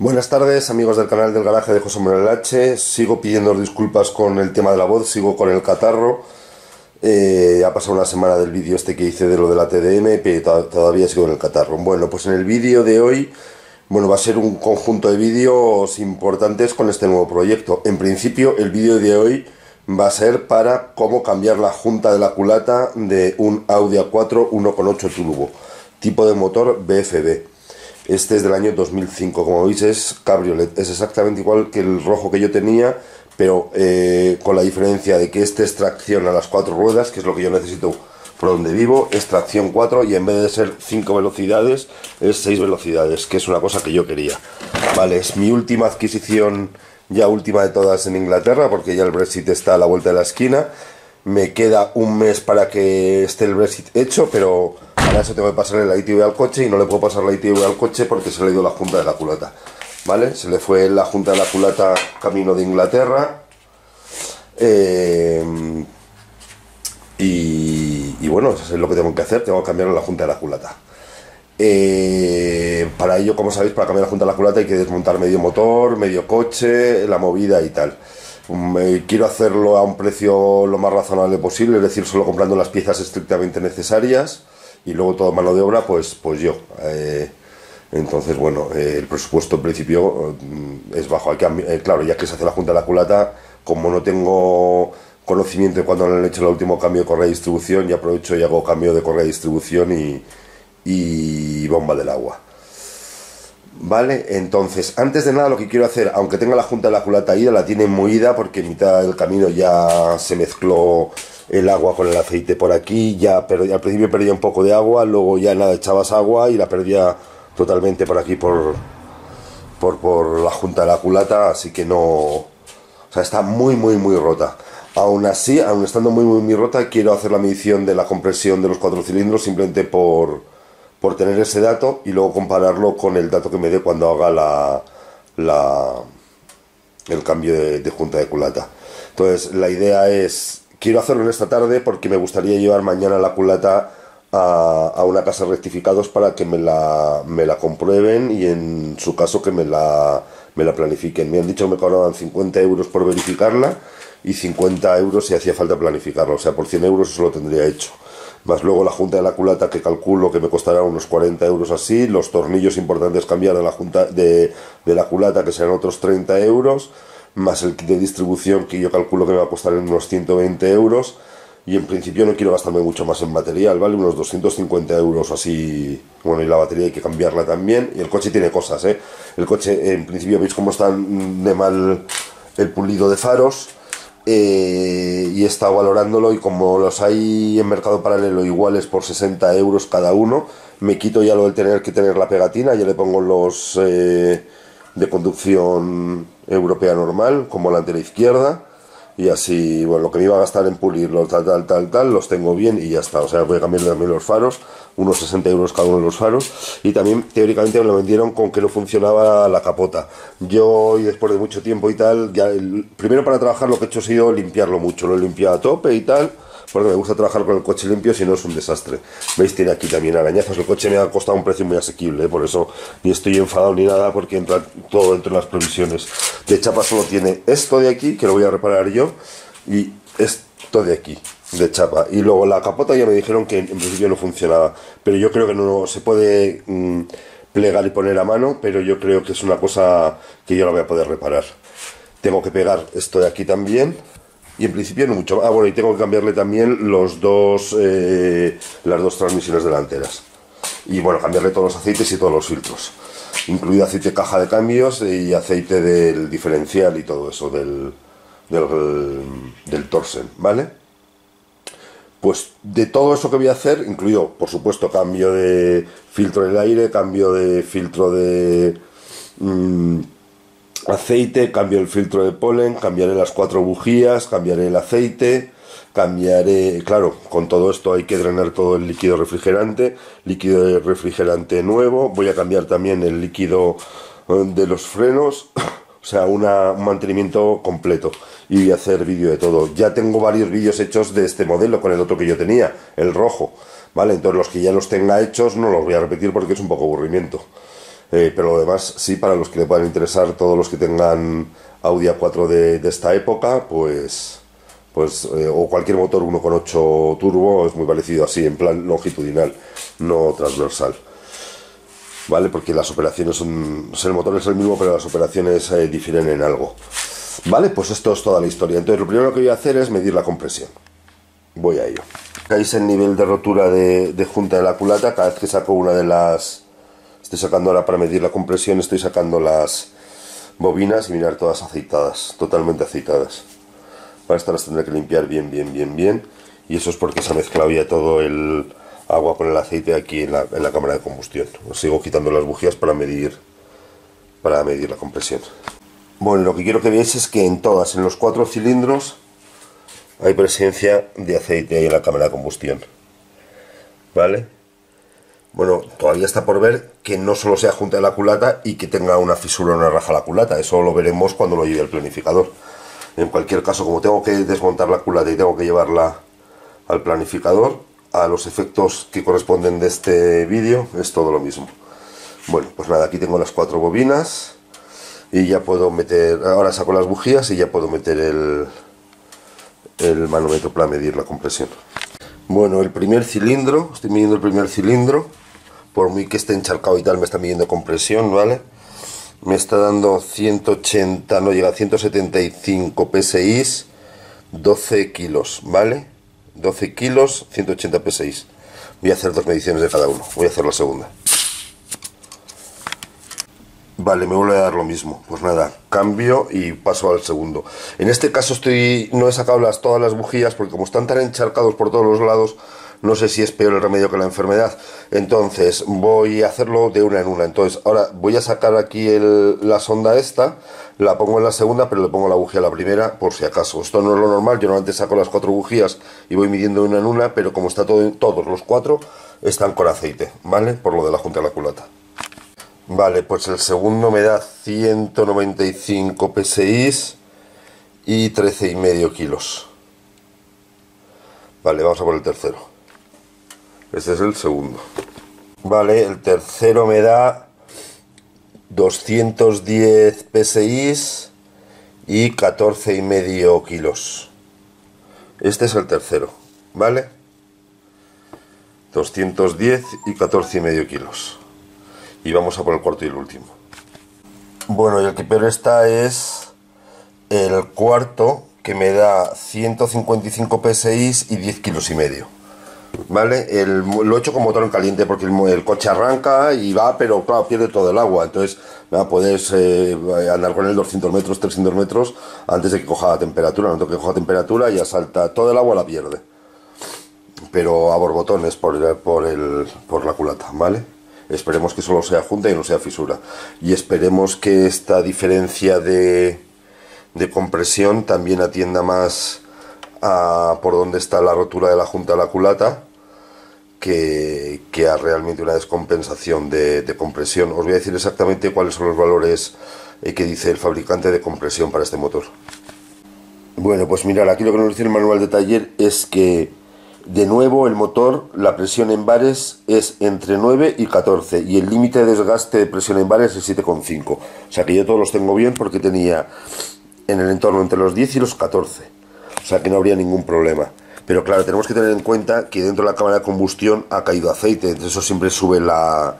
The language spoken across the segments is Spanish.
Buenas tardes, amigos del canal del garaje de José Manuel H. Sigo pidiendo disculpas con el tema de la voz, sigo con el catarro. Ha pasado una semana del vídeo este que hice de lo de la TDM, pero todavía sigo en el catarro. Bueno, pues en el vídeo de hoy, bueno, va a ser un conjunto de vídeos importantes con este nuevo proyecto. En principio, el vídeo de hoy va a ser para cómo cambiar la junta de la culata de un Audi A4 1.8 turbo, tipo de motor BFB. Este es del año 2005, como veis es cabriolet, es exactamente igual que el rojo que yo tenía, pero con la diferencia de que este es tracción a las 4 ruedas, que es lo que yo necesito por donde vivo, es tracción 4 y en vez de ser 5 velocidades, es 6 velocidades, que es una cosa que yo quería. Vale, es mi última adquisición, ya última de todas en Inglaterra, porque ya el Brexit está a la vuelta de la esquina. Me queda un mes para que esté el Brexit hecho, pero para eso tengo que pasarle la ITV al coche y no le puedo pasar la ITV al coche porque se le dio la junta de la culata, ¿vale? Se le fue la junta de la culata camino de Inglaterra y bueno, eso es lo que tengo que hacer, tengo que cambiar la junta de la culata. Para ello, como sabéis, para cambiar la junta de la culata hay que desmontar medio motor, medio coche, la movida y tal. Quiero hacerlo a un precio lo más razonable posible, es decir, solo comprando las piezas estrictamente necesarias y luego todo mano de obra, pues yo. Entonces, bueno, el presupuesto en principio es bajo. Hay que, claro, ya que se hace la junta de la culata, como no tengo conocimiento de cuándo han hecho el último cambio de correa de distribución, ya aprovecho y hago cambio de correa de distribución y bomba del agua. Vale, entonces, antes de nada lo que quiero hacer, aunque tenga la junta de la culata ida, la tiene muy ida porque en mitad del camino ya se mezcló el agua con el aceite por aquí, ya al principio perdía un poco de agua, luego ya nada, echabas agua y la perdía totalmente por aquí, por la junta de la culata, así que no, o sea, está muy rota. Aún así, aún estando muy rota, quiero hacer la medición de la compresión de los 4 cilindros simplemente por tener ese dato y luego compararlo con el dato que me dé cuando haga el cambio de junta de culata. Entonces la idea es, quiero hacerlo en esta tarde porque me gustaría llevar mañana la culata a una casa de rectificados para que me la comprueben y en su caso que me la planifiquen. Me han dicho que me cobraban 50 euros por verificarla y 50 euros si hacía falta planificarla, o sea, por 100 euros eso lo tendría hecho. Más luego la junta de la culata que calculo que me costará unos 40 euros así, los tornillos importantes cambiar de la junta de la culata que serán otros 30 euros, más el kit de distribución que yo calculo que me va a costar unos 120 euros y en principio no quiero gastarme mucho más en material, ¿vale? Unos 250 euros así, bueno, y la batería hay que cambiarla también y el coche tiene cosas, ¿eh? El coche en principio veis cómo está de mal el pulido de faros. Y he estado valorándolo y como los hay en mercado paralelo iguales por 60 euros cada uno, me quito ya lo de tener que tener la pegatina, ya le pongo los de conducción europea normal, con volantera izquierda y así, bueno, lo que me iba a gastar en pulirlo, tal, los tengo bien y ya está. O sea, voy a cambiar también los faros, unos 60 euros cada uno de los faros. Y también, teóricamente, me lo vendieron con que no funcionaba la capota. Yo, y después de mucho tiempo y tal, ya primero para trabajar lo que he hecho ha sido limpiarlo mucho. Lo he limpiado a tope y tal, porque me gusta trabajar con el coche limpio, si no es un desastre. ¿Veis? Tiene aquí también arañazos. El coche me ha costado un precio muy asequible, ¿eh? Por eso ni estoy enfadado ni nada, porque entra todo dentro de las provisiones. De chapa solo tiene esto de aquí, que lo voy a reparar yo, y esto de aquí, de chapa. Y luego la capota ya me dijeron que en principio no funcionaba, pero yo creo que no se puede plegar y poner a mano, pero yo creo que es una cosa que yo la voy a poder reparar. Tengo que pegar esto de aquí también. Y en principio no mucho. Ah, bueno, y tengo que cambiarle también las dos transmisiones delanteras. Y bueno, cambiarle todos los aceites y todos los filtros. Incluido aceite de caja de cambios y aceite del diferencial y todo eso del Torsen, ¿vale? Pues de todo eso que voy a hacer, incluido, por supuesto, cambio de filtro del aire, cambio de filtro de... aceite, cambio el filtro de polen, cambiaré las 4 bujías, cambiaré el aceite, cambiaré, claro, con todo esto hay que drenar todo el líquido refrigerante nuevo, voy a cambiar también el líquido de los frenos, o sea, un mantenimiento completo y voy a hacer vídeo de todo. Ya tengo varios vídeos hechos de este modelo con el otro que yo tenía, el rojo, ¿vale? Entonces los que ya los tenga hechos no los voy a repetir porque es un poco aburrimiento. pero lo demás sí, para los que le puedan interesar, todos los que tengan Audi A4 de esta época, pues o cualquier motor 1.8 turbo es muy parecido, así en plan longitudinal, no transversal, ¿vale? Porque las operaciones son, o sea, el motor es el mismo, pero las operaciones difieren en algo, ¿vale? Pues esto es toda la historia. Entonces lo primero que voy a hacer es medir la compresión. Voy a ello. Veis el nivel de rotura de junta de la culata. Cada vez que saco una de las... Estoy sacando ahora para medir la compresión, estoy sacando las bobinas y mirar, todas aceitadas, totalmente aceitadas. Para estas las tendré que limpiar bien, bien, bien, bien. Y eso es porque se ha mezclado ya todo el agua con el aceite aquí en la cámara de combustión. Os sigo quitando las bujías para medir la compresión. Bueno, lo que quiero que veáis es que en todas, en los 4 cilindros, hay presencia de aceite ahí en la cámara de combustión, ¿vale? Bueno, todavía está por ver que no solo sea junta de la culata y que tenga una fisura o una raja a la culata. Eso lo veremos cuando lo lleve el planificador. En cualquier caso, como tengo que desmontar la culata y tengo que llevarla al planificador, a los efectos que corresponden de este vídeo, es todo lo mismo. Bueno, pues nada, aquí tengo las 4 bobinas y ya puedo meter... Ahora saco las bujías y ya puedo meter el manómetro para medir la compresión. Bueno, el primer cilindro, estoy midiendo el primer cilindro, por muy que esté encharcado y tal, me está midiendo compresión, ¿vale? Me está dando 180, no llega a 175 psi, 12 kilos, ¿vale? 12 kilos, 180 psi. Voy a hacer 2 mediciones de cada uno, voy a hacer la segunda. Vale, me vuelve a dar lo mismo. Pues nada, cambio y paso al segundo. En este caso no he sacado todas las bujías, porque como están tan encharcados por todos los lados, no sé si es peor el remedio que la enfermedad. Entonces voy a hacerlo de una en una. Entonces ahora voy a sacar aquí la sonda esta, la pongo en la segunda, pero le pongo la bujía a la primera por si acaso. Esto no es lo normal, yo normalmente saco las 4 bujías y voy midiendo de una en una, pero como está todo, todos los 4 están con aceite, ¿vale? Por lo de la junta de la culata. Vale, pues el segundo me da 195 psi y 13,5 kilos. Vale, vamos a por el tercero. Este es el segundo. Vale, el tercero me da 210 psi y 14,5 kilos. Este es el tercero, ¿vale? 210 y 14,5 kilos. Y vamos a por el cuarto y el último. Bueno, y el que peor está es el cuarto, que me da 155 psi y 10,5 kilos. ¿Vale? Lo he hecho con motor en caliente, porque el coche arranca y va, pero claro, pierde todo el agua. Entonces puedes andar con él 200 metros, 300 metros antes de que coja la temperatura. No tengo que coja temperatura y ya salta. Todo el agua la pierde. Pero a borbotones por la culata, ¿vale? Esperemos que solo sea junta y no sea fisura, y esperemos que esta diferencia de compresión también atienda más a por dónde está la rotura de la junta de la culata que a realmente una descompensación de compresión. Os voy a decir exactamente cuáles son los valores que dice el fabricante de compresión para este motor. Bueno, pues mirad, aquí lo que nos dice el manual de taller es que de nuevo el motor, la presión en bares es entre 9 y 14 y el límite de desgaste de presión en bares es 7,5. O sea que yo todos los tengo bien, porque tenía en el entorno entre los 10 y los 14. O sea que no habría ningún problema. Pero claro, tenemos que tener en cuenta que dentro de la cámara de combustión ha caído aceite, entonces eso siempre sube la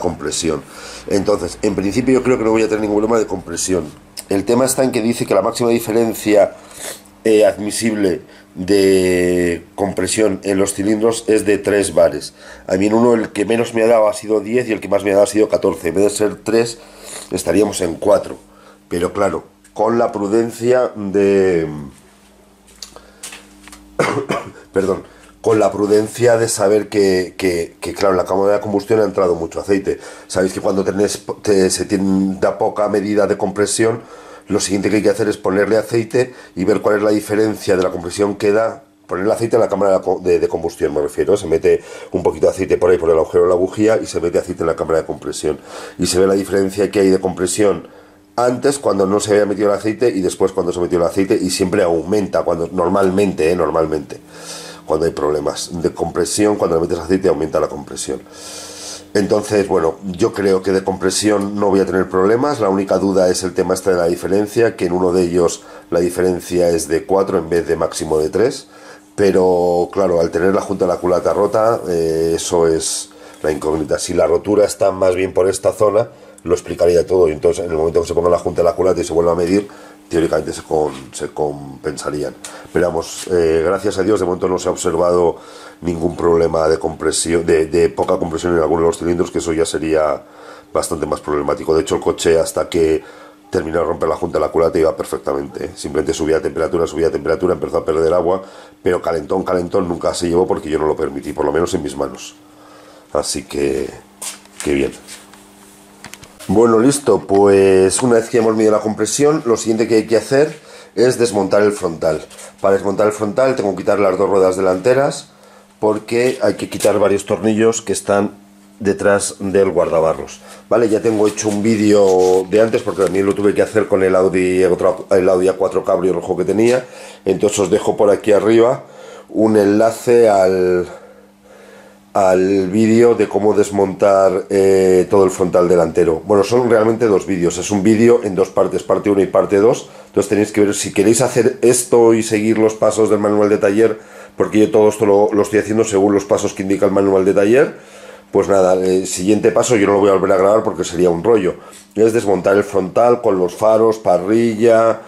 compresión. Entonces, en principio yo creo que no voy a tener ningún problema de compresión. El tema está en que dice que la máxima diferencia admisible de compresión en los cilindros es de 3 bares. A mí en uno el que menos me ha dado ha sido 10 y el que más me ha dado ha sido 14. En vez de ser 3 estaríamos en 4, pero claro, con la prudencia de perdón, con la prudencia de saber que claro, en la cámara de combustión ha entrado mucho aceite. Sabéis que cuando se da poca medida de compresión, lo siguiente que hay que hacer es ponerle aceite y ver cuál es la diferencia de la compresión que da. Ponerle aceite en la cámara de combustión, me refiero. Se mete un poquito de aceite por ahí, por el agujero de la bujía, y se mete aceite en la cámara de compresión. Y se ve la diferencia que hay de compresión antes, cuando no se había metido el aceite, y después cuando se metió el aceite, y siempre aumenta, cuando normalmente, cuando hay problemas de compresión, cuando le metes aceite aumenta la compresión. Entonces, bueno, yo creo que de compresión no voy a tener problemas. La única duda es el tema este de la diferencia, que en uno de ellos la diferencia es de 4 en vez de máximo de 3. Pero claro, al tener la junta de la culata rota, eso es la incógnita. Si la rotura está más bien por esta zona, lo explicaría todo. Y entonces, en el momento que se ponga la junta de la culata y se vuelva a medir, teóricamente se compensarían. Pero vamos, gracias a Dios, de momento no se ha observado ningún problema de compresión, de poca compresión en alguno de los cilindros, que eso ya sería bastante más problemático. De hecho, el coche, hasta que terminó de romper la junta de la culata, iba perfectamente. Simplemente subía temperatura, empezó a perder agua, pero calentón nunca se llevó, porque yo no lo permití, por lo menos en mis manos. Así que, qué bien. Bueno, listo, pues una vez que hemos medido la compresión, lo siguiente que hay que hacer es desmontar el frontal. Para desmontar el frontal tengo que quitar las dos ruedas delanteras, porque hay que quitar varios tornillos que están detrás del guardabarros. Vale, ya tengo hecho un vídeo de antes, porque también lo tuve que hacer con el Audi A4 cabrio rojo que tenía. Entonces os dejo por aquí arriba un enlace al vídeo de cómo desmontar todo el frontal delantero. Bueno, son realmente dos vídeos, es un vídeo en dos partes, parte 1 y parte 2. Entonces tenéis que ver si queréis hacer esto y seguir los pasos del manual de taller, porque yo todo esto lo estoy haciendo según los pasos que indica el manual de taller. Pues nada, el siguiente paso yo no lo voy a volver a grabar porque sería un rollo. Es desmontar el frontal con los faros, parrilla,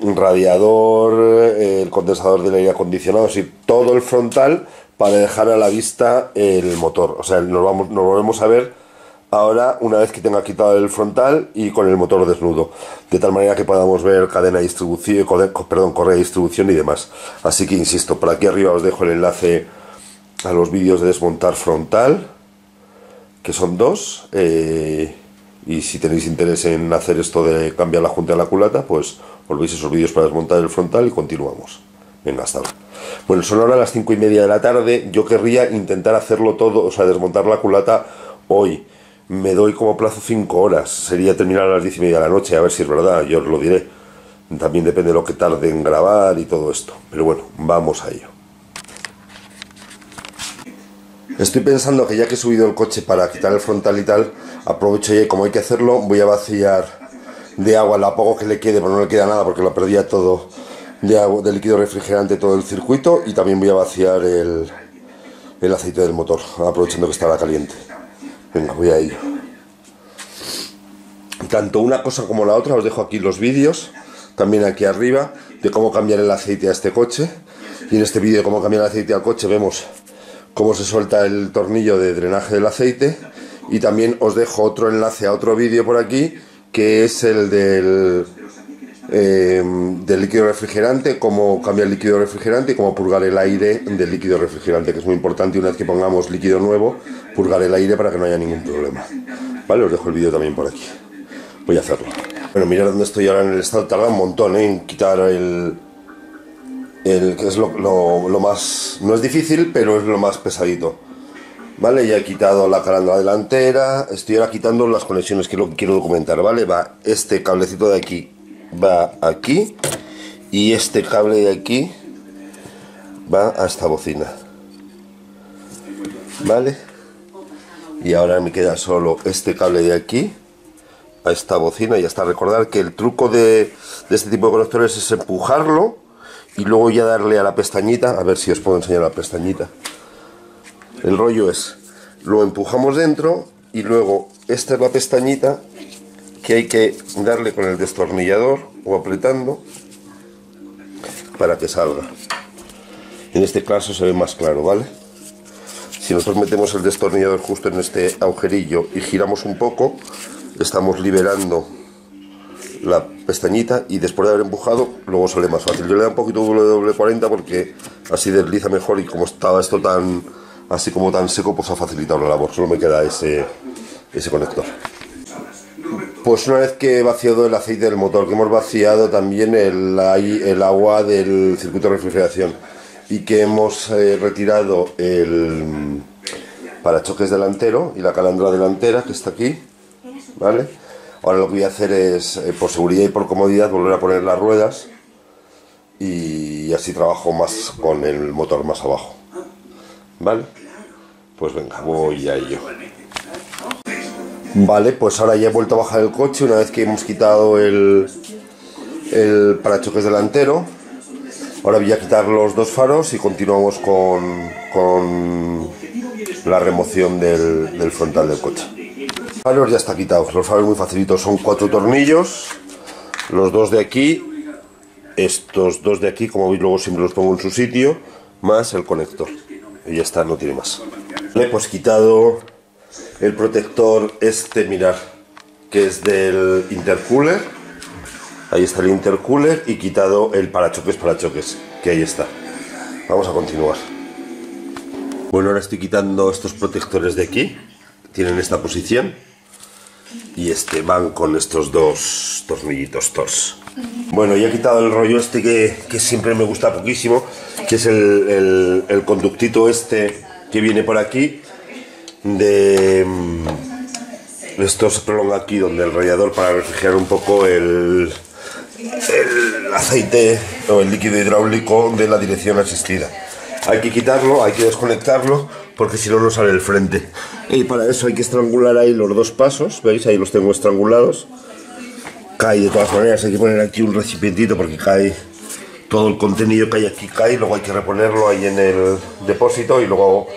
radiador, el condensador del aire acondicionado, así todo el frontal, para dejar a la vista el motor. O sea, nos volvemos a ver ahora una vez que tenga quitado el frontal y con el motor desnudo, de tal manera que podamos ver cadena de distribución, correa de distribución y demás. Así que insisto, por aquí arriba os dejo el enlace a los vídeos de desmontar frontal, que son dos, y si tenéis interés en hacer esto de cambiar la junta de la culata, pues os veis esos vídeos para desmontar el frontal y continuamos. Venga, hasta ahora. Bueno, son ahora las 5:30 de la tarde. Yo querría intentar hacerlo todo, o sea, desmontar la culata hoy. Me doy como plazo 5 horas. Sería terminar a las 10:30 de la noche, a ver si es verdad, yo os lo diré. También depende de lo que tarde en grabar y todo esto. Pero bueno, vamos a ello. Estoy pensando que ya que he subido el coche para quitar el frontal y tal, aprovecho y como hay que hacerlo, voy a vaciar de agua la poco que le quede, pero no le queda nada porque lo perdía todo. De líquido refrigerante todo el circuito, y también voy a vaciar el aceite del motor, aprovechando que estará caliente. Venga, voy a ello. Tanto una cosa como la otra, os dejo aquí los vídeos, también aquí arriba, de cómo cambiar el aceite a este coche. Y en este vídeo de cómo cambiar el aceite al coche vemos cómo se suelta el tornillo de drenaje del aceite. Y también os dejo otro enlace a otro vídeo por aquí, que es el del líquido refrigerante, cómo cambiar el líquido refrigerante y cómo purgar el aire del líquido refrigerante, que es muy importante. Una vez que pongamos líquido nuevo, purgar el aire para que no haya ningún problema. Vale, os dejo el vídeo también por aquí. Voy a hacerlo. Bueno, mirad dónde estoy ahora en el estado. Tarda un montón en quitar el que es lo más, no es difícil, pero es lo más pesadito. Vale, ya he quitado la calandra delantera. Estoy ahora quitando las conexiones, que es lo que quiero documentar. Vale, va este cablecito de aquí, va aquí, y este cable de aquí va a esta bocina. Vale, y ahora me queda solo este cable de aquí a esta bocina. Y hasta recordar que el truco de este tipo de conectores es empujarlo y luego ya darle a la pestañita. A ver si os puedo enseñar la pestañita. El rollo es, lo empujamos dentro y luego esta es la pestañita que hay que darle con el destornillador o apretando para que salga. En este caso se ve más claro, ¿vale? Si nosotros metemos el destornillador justo en este agujerillo y giramos un poco, estamos liberando la pestañita, y después de haber empujado luego sale más fácil. Yo le da un poquito de W40 porque así desliza mejor, y como estaba esto tan así como tan seco, pues ha facilitado la labor. Solo me queda ese conector. Pues una vez que he vaciado el aceite del motor, que hemos vaciado también el agua del circuito de refrigeración, y que hemos retirado el parachoques delantero y la calandra delantera que está aquí, ¿vale? Ahora lo que voy a hacer es, por seguridad y por comodidad, volver a poner las ruedas, y así trabajo más con el motor más abajo, ¿vale? Pues venga, voy a ello. Vale, pues ahora ya he vuelto a bajar el coche una vez que hemos quitado el parachoques delantero. Ahora voy a quitar los dos faros y continuamos con la remoción del frontal del coche. Los faros ya están quitados, los faros muy facilitos, son 4 tornillos, los dos de aquí, estos dos de aquí, como veis luego siempre los pongo en su sitio, más el conector, y ya está, no tiene más. Vale, pues quitado el protector este, mirad, que es del intercooler, ahí está el intercooler, y quitado el parachoques, que ahí está. Vamos a continuar. Bueno, ahora estoy quitando estos protectores de aquí, tienen esta posición, y este van con estos dos tornillitos tors. Bueno, ya he quitado el rollo este que siempre me gusta poquísimo, que es el conductito este que viene por aquí, de esto se prolonga aquí donde el radiador para refrigerar un poco el aceite o el líquido hidráulico de la dirección asistida. Hay que quitarlo, hay que desconectarlo porque si no, no sale el frente. Y para eso hay que estrangular ahí los dos pasos, ¿veis? Ahí los tengo estrangulados. Cae de todas maneras, hay que poner aquí un recipientito porque cae todo el contenido que hay aquí, cae. Luego hay que reponerlo ahí en el depósito y luego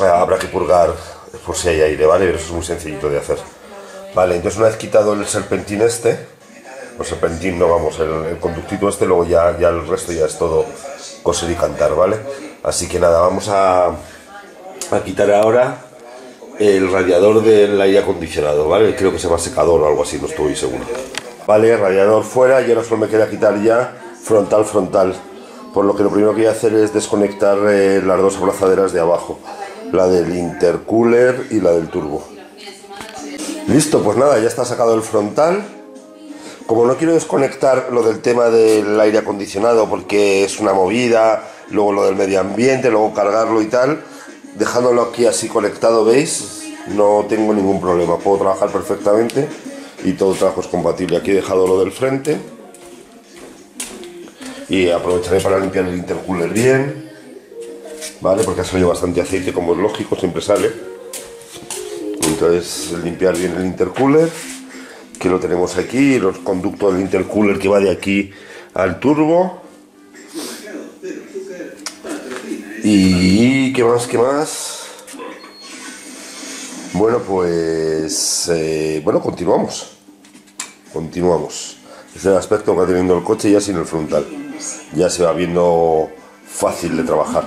habrá que purgar por si hay aire, ¿vale? Pero eso es muy sencillito de hacer. Vale, entonces una vez quitado el serpentín este, o serpentín no, vamos, el conductito este, luego ya el resto ya es todo coser y cantar, ¿vale? Así que nada, vamos a quitar ahora el radiador del aire acondicionado, ¿vale? Creo que se llama secador o algo así, no estoy seguro. Vale, radiador fuera y ahora solo me queda quitar ya frontal. Por lo que lo primero que voy a hacer es desconectar las dos abrazaderas de abajo, la del intercooler y la del turbo. Listo, pues nada, ya está sacado el frontal. Como no quiero desconectar lo del tema del aire acondicionado porque es una movida, luego lo del medio ambiente, luego cargarlo y tal, dejándolo aquí así conectado, ¿veis? No tengo ningún problema, puedo trabajar perfectamente y todo trabajo es compatible. Aquí he dejado lo del frente y aprovecharé para limpiar el intercooler bien, ¿vale? Porque ha salido bastante aceite, como es lógico, siempre sale. Entonces limpiar bien el intercooler, que lo tenemos aquí, los conductos del intercooler que va de aquí al turbo. Y ¿qué más? Bueno, pues continuamos. Es el aspecto que va teniendo el coche ya sin el frontal, ya se va viendo fácil de trabajar.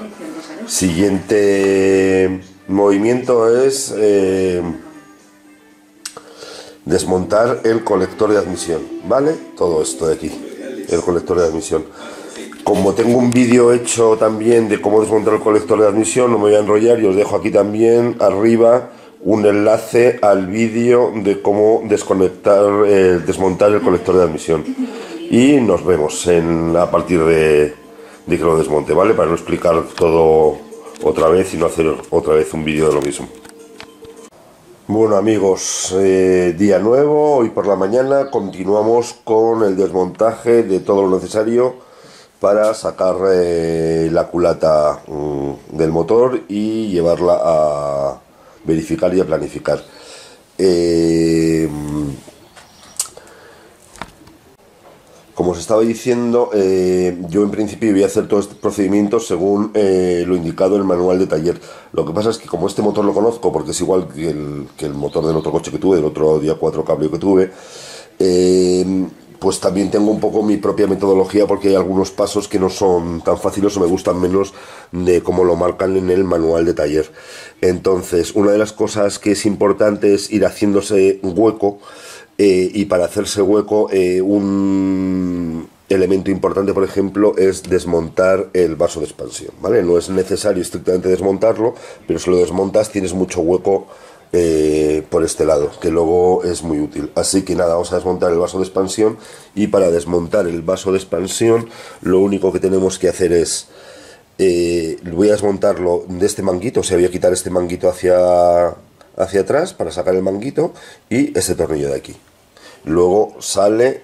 Siguiente movimiento es desmontar el colector de admisión, ¿vale? Todo esto de aquí, el colector de admisión. Como tengo un vídeo hecho también de cómo desmontar el colector de admisión, no me voy a enrollar y os dejo aquí también arriba un enlace al vídeo de cómo desmontar el colector de admisión. Y nos vemos a partir de que lo desmonte, ¿vale? Para no explicar todo otra vez y no hacer otra vez un vídeo de lo mismo. Bueno amigos, día nuevo, hoy por la mañana continuamos con el desmontaje de todo lo necesario para sacar la culata del motor y llevarla a verificar y a planificar. Como os estaba diciendo, yo en principio voy a hacer todo este procedimiento según lo indicado en el manual de taller. Lo que pasa es que como este motor lo conozco, porque es igual que el motor del otro coche que tuve, del otro día 4 cabrio que tuve, pues también tengo un poco mi propia metodología porque hay algunos pasos que no son tan fáciles o me gustan menos de como lo marcan en el manual de taller. Entonces, una de las cosas que es importante es ir haciéndose hueco. Y para hacerse hueco, un elemento importante, por ejemplo, es desmontar el vaso de expansión, ¿vale? No es necesario estrictamente desmontarlo, pero si lo desmontas tienes mucho hueco por este lado, que luego es muy útil. Así que nada, vamos a desmontar el vaso de expansión y para desmontar el vaso de expansión lo único que tenemos que hacer es voy a desmontarlo de este manguito, o sea, voy a quitar este manguito hacia atrás para sacar el manguito y este tornillo de aquí. Luego sale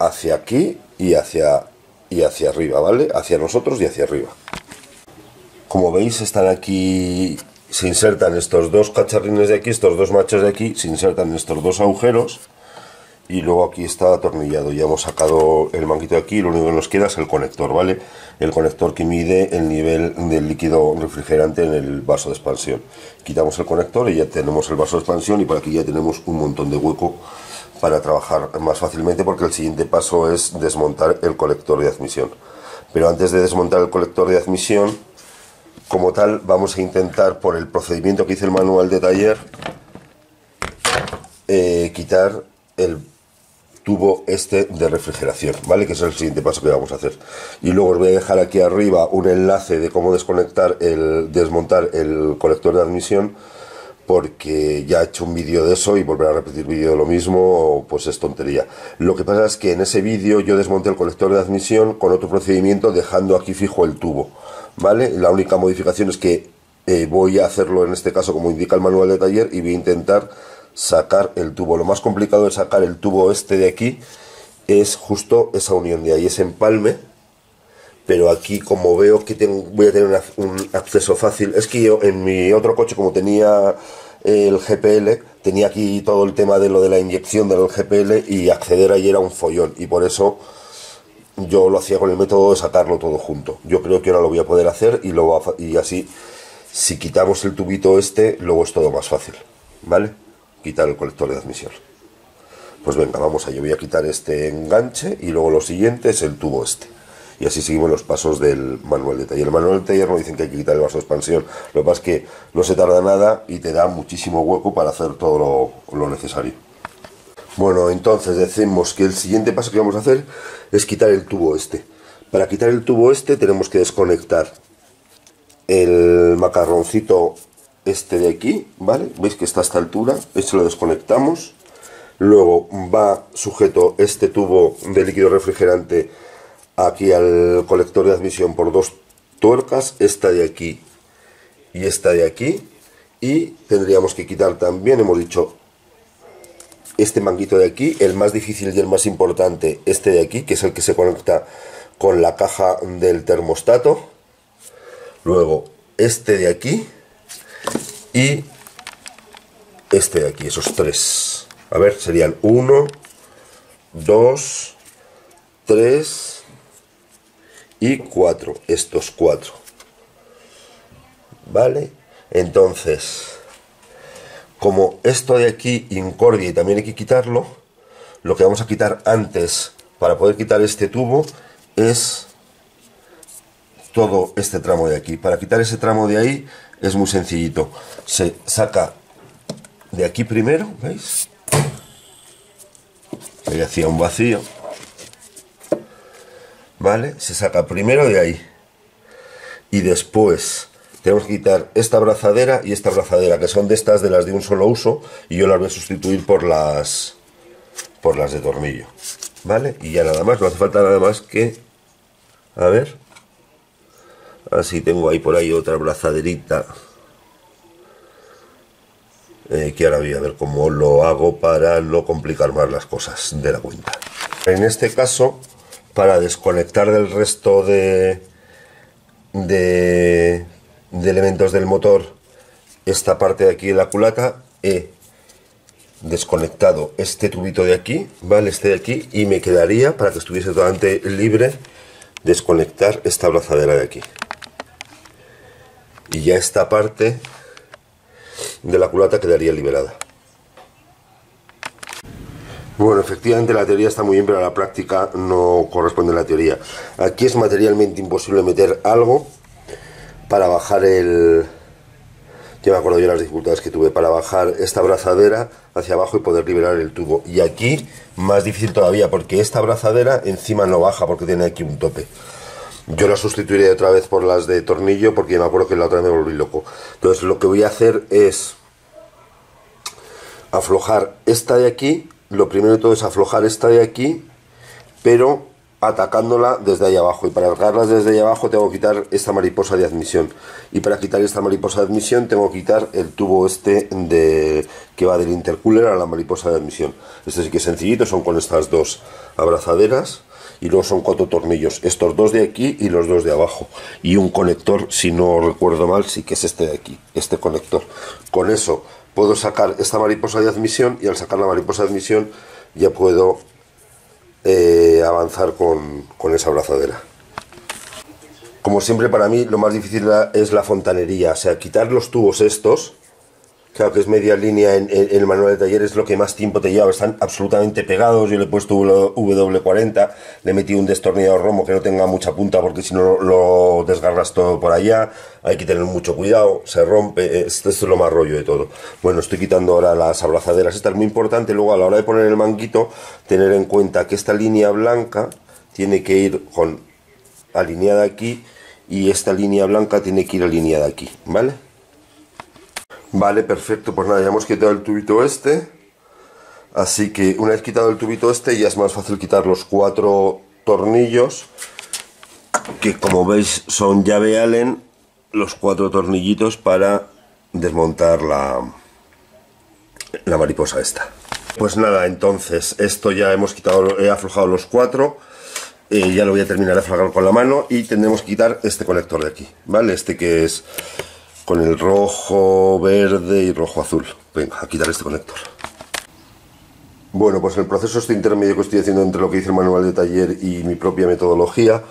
hacia aquí y hacia arriba, ¿vale? Hacia nosotros y hacia arriba. Como veis, están aquí se insertan estos dos cacharrines de aquí, estos dos machos de aquí, se insertan estos dos agujeros y luego aquí está atornillado. Ya hemos sacado el manguito de aquí, lo único que nos queda es el conector, ¿vale? El conector que mide el nivel del líquido refrigerante en el vaso de expansión. Quitamos el conector y ya tenemos el vaso de expansión, y por aquí ya tenemos un montón de hueco para trabajar más fácilmente, porque el siguiente paso es desmontar el colector de admisión. Pero antes de desmontar el colector de admisión como tal, vamos a intentar, por el procedimiento que hice el manual de taller, quitar el tubo este de refrigeración, ¿vale? Que es el siguiente paso que vamos a hacer. Y luego os voy a dejar aquí arriba un enlace de cómo desmontar el colector de admisión, porque ya he hecho un vídeo de eso, y volver a repetir vídeo de lo mismo pues es tontería. Lo que pasa es que en ese vídeo yo desmonté el colector de admisión con otro procedimiento, dejando aquí fijo el tubo, ¿vale? La única modificación es que voy a hacerlo en este caso como indica el manual de taller, y voy a intentar sacar el tubo. Lo más complicado de sacar el tubo este de aquí es justo esa unión de ahí, ese empalme. Pero aquí, como veo que voy a tener un acceso fácil, es que yo en mi otro coche, como tenía el GPL, tenía aquí todo el tema de lo de la inyección del GPL, y acceder ahí era un follón, y por eso yo lo hacía con el método de sacarlo todo junto. Yo creo que ahora lo voy a poder hacer, y así, si quitamos el tubito este, luego es todo más fácil, ¿vale? Quitar el colector de admisión. Pues venga, vamos allá. Voy a quitar este enganche, y luego lo siguiente es el tubo este. Y así seguimos los pasos del manual de taller. El manual de taller no dicen que hay que quitar el vaso de expansión. Lo que pasa es que no se tarda nada y te da muchísimo hueco para hacer todo lo necesario. Bueno, entonces decimos que el siguiente paso que vamos a hacer es quitar el tubo este. Para quitar el tubo este tenemos que desconectar el macarroncito este de aquí, ¿vale? Veis que está a esta altura, esto lo desconectamos. Luego va sujeto este tubo de líquido refrigerante aquí al colector de admisión por dos tuercas, esta de aquí y esta de aquí, y tendríamos que quitar también, hemos dicho, este manguito de aquí, el más difícil y el más importante, este de aquí, que es el que se conecta con la caja del termostato, luego este de aquí y este de aquí, esos tres, a ver, serían 1, 2, 3 y 4, estos 4, ¿vale? Entonces, como esto de aquí incordia y también hay que quitarlo, lo que vamos a quitar antes para poder quitar este tubo es todo este tramo de aquí. Para quitar ese tramo de ahí es muy sencillito, se saca de aquí primero, ¿veis? Ahí hacía un vacío, ¿vale? Se saca primero de ahí, y después tenemos que quitar esta abrazadera y esta abrazadera, que son de estas, de las de un solo uso, y yo las voy a sustituir por las de tornillo, ¿vale? Y ya nada más, no hace falta nada más que, a ver, así tengo ahí por ahí otra abrazaderita, que ahora voy a ver cómo lo hago para no complicar más las cosas de la cuenta. En este caso, para desconectar del resto de elementos del motor esta parte de aquí de la culata, he desconectado este tubito de aquí, ¿vale? Este de aquí, y me quedaría, para que estuviese totalmente libre, desconectar esta abrazadera de aquí, y ya esta parte de la culata quedaría liberada. Bueno, efectivamente la teoría está muy bien, pero a la práctica no corresponde a la teoría. Aquí es materialmente imposible meter algo para bajar el... Ya me acuerdo yo las dificultades que tuve para bajar esta abrazadera hacia abajo y poder liberar el tubo. Y aquí más difícil todavía, porque esta abrazadera encima no baja porque tiene aquí un tope. Yo la sustituiré otra vez por las de tornillo, porque me acuerdo que la otra vez me volví loco. Entonces lo que voy a hacer es aflojar esta de aquí. Lo primero de todo es aflojar esta de aquí, pero atacándola desde ahí abajo, y para atacarlas desde ahí abajo tengo que quitar esta mariposa de admisión, y para quitar esta mariposa de admisión tengo que quitar el tubo este de que va del intercooler a la mariposa de admisión. Este sí que es sencillito, son con estas dos abrazaderas y luego son 4 tornillos, estos dos de aquí y los dos de abajo, y un conector, si no recuerdo mal, sí que es este de aquí, este conector. Con eso puedo sacar esta mariposa de admisión, y al sacar la mariposa de admisión ya puedo avanzar con esa abrazadera. Como siempre, para mí lo más difícil es la fontanería, o sea, quitar los tubos estos. Claro que es media línea en el manual de taller, es lo que más tiempo te lleva, están absolutamente pegados. Yo le he puesto W40, le he metido un destornillador romo que no tenga mucha punta, porque si no lo desgarras todo por allá, hay que tener mucho cuidado, se rompe. Esto es lo más rollo de todo. Bueno, estoy quitando ahora las abrazaderas, esta es muy importante. Luego, a la hora de poner el manguito, tener en cuenta que esta línea blanca tiene que ir alineada aquí, y esta línea blanca tiene que ir alineada aquí, ¿vale? Vale, perfecto. Pues nada, ya hemos quitado el tubito este, así que una vez quitado el tubito este ya es más fácil quitar los 4 tornillos, que como veis son llave Allen, los 4 tornillitos para desmontar la mariposa esta. Pues nada, entonces esto ya hemos quitado, he aflojado los 4. Ya lo voy a terminar de aflojar con la mano, y tendremos que quitar este conector de aquí, ¿vale? Este que es con el rojo, verde y rojo azul. Venga, a quitar este conector. Bueno, pues el proceso este intermedio que estoy haciendo entre lo que dice el manual de taller y mi propia metodología,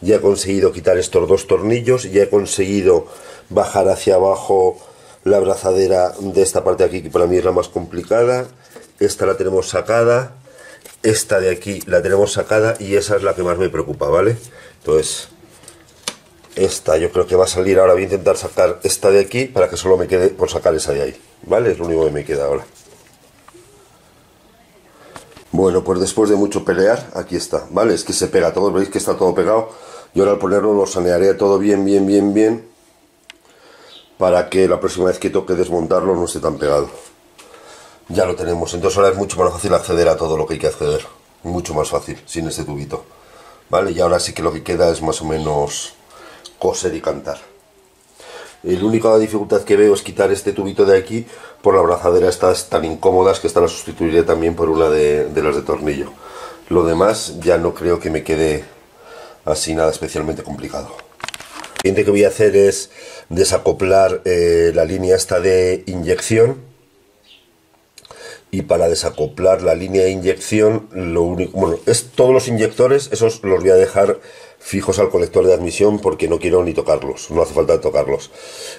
ya he conseguido quitar estos 2 tornillos, ya he conseguido bajar hacia abajo la abrazadera de esta parte de aquí, que para mí es la más complicada. Esta la tenemos sacada, esta de aquí la tenemos sacada, y esa es la que más me preocupa, ¿vale? Entonces, esta yo creo que va a salir ahora. Voy a intentar sacar esta de aquí para que solo me quede por sacar esa de ahí, ¿vale? Es lo único que me queda ahora. Bueno, pues después de mucho pelear, aquí está, ¿vale? Es que se pega todo, veis que está todo pegado. Yo ahora al ponerlo lo sanearé todo bien, para que la próxima vez que toque desmontarlo no esté tan pegado. Ya lo tenemos, entonces ahora es mucho más fácil acceder a todo lo que hay que acceder. Mucho más fácil, sin este tubito, ¿vale? Y ahora sí que lo que queda es más o menos coser y cantar. La única dificultad que veo es quitar este tubito de aquí por la abrazadera estas tan incómodas, que esta la sustituiré también por una de las de tornillo. Lo demás ya no creo que me quede así nada especialmente complicado. Lo siguiente que voy a hacer es desacoplar la línea esta de inyección, y para desacoplar la línea de inyección lo único, bueno, es todos los inyectores, esos los voy a dejar fijos al colector de admisión, porque no quiero ni tocarlos, no hace falta tocarlos.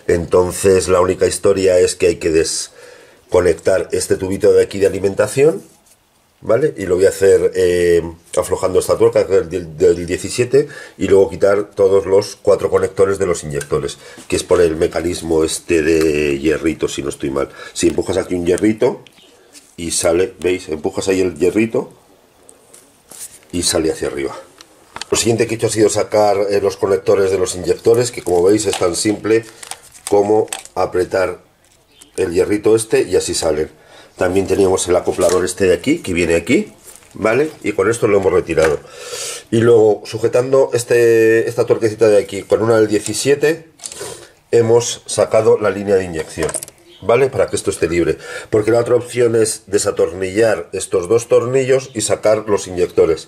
Entonces la única historia es que hay que desconectar este tubito de aquí de alimentación, ¿vale? Y lo voy a hacer aflojando esta tuerca del 17, y luego quitar todos los 4 conectores de los inyectores, que es por el mecanismo este de hierrito, si no estoy mal. Si empujas aquí un hierrito y sale, ¿veis? Empujas ahí el hierrito y sale hacia arriba. Lo siguiente que he hecho ha sido sacar los conectores de los inyectores, que como veis es tan simple como apretar el hierrito este y así salen. También teníamos el acoplador este de aquí, que viene aquí, ¿vale? Y con esto lo hemos retirado. Y luego, sujetando esta torquecita de aquí con una del 17, hemos sacado la línea de inyección, ¿vale? Para que esto esté libre, porque la otra opción es desatornillar estos 2 tornillos y sacar los inyectores,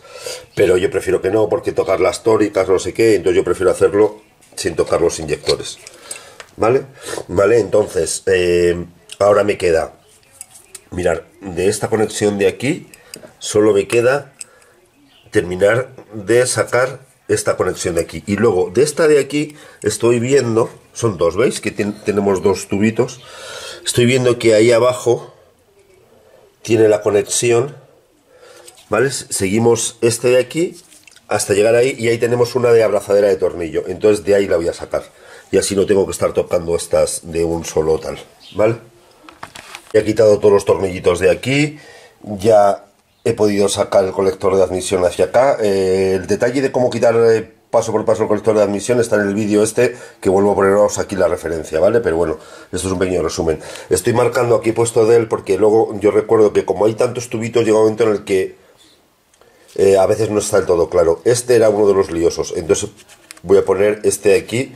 pero yo prefiero que no, porque tocar las tóricas, no sé qué, entonces yo prefiero hacerlo sin tocar los inyectores, ¿vale? Vale, entonces ahora me queda, mirar, de esta conexión de aquí solo me queda terminar de sacar esta conexión de aquí, y luego de esta de aquí estoy viendo, son 2, ¿veis? Que tenemos 2 tubitos. Estoy viendo que ahí abajo tiene la conexión, ¿vale? Seguimos este de aquí hasta llegar ahí, y ahí tenemos una de abrazadera de tornillo, entonces de ahí la voy a sacar, y así no tengo que estar tocando estas de un solo tal, ¿vale? He quitado todos los tornillitos de aquí, ya he podido sacar el colector de admisión hacia acá. El detalle de cómo quitar paso por paso el colector de admisión está en el vídeo este, que vuelvo a poneros aquí la referencia, ¿vale? Pero bueno, esto es un pequeño resumen. Estoy marcando aquí puesto del, porque luego yo recuerdo que como hay tantos tubitos, llega un momento en el que a veces no está del todo claro. Este era uno de los liosos, entonces voy a poner este de aquí,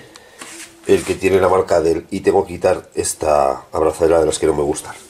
el que tiene la marca del, y tengo que quitar esta abrazadera de las que no me gustan.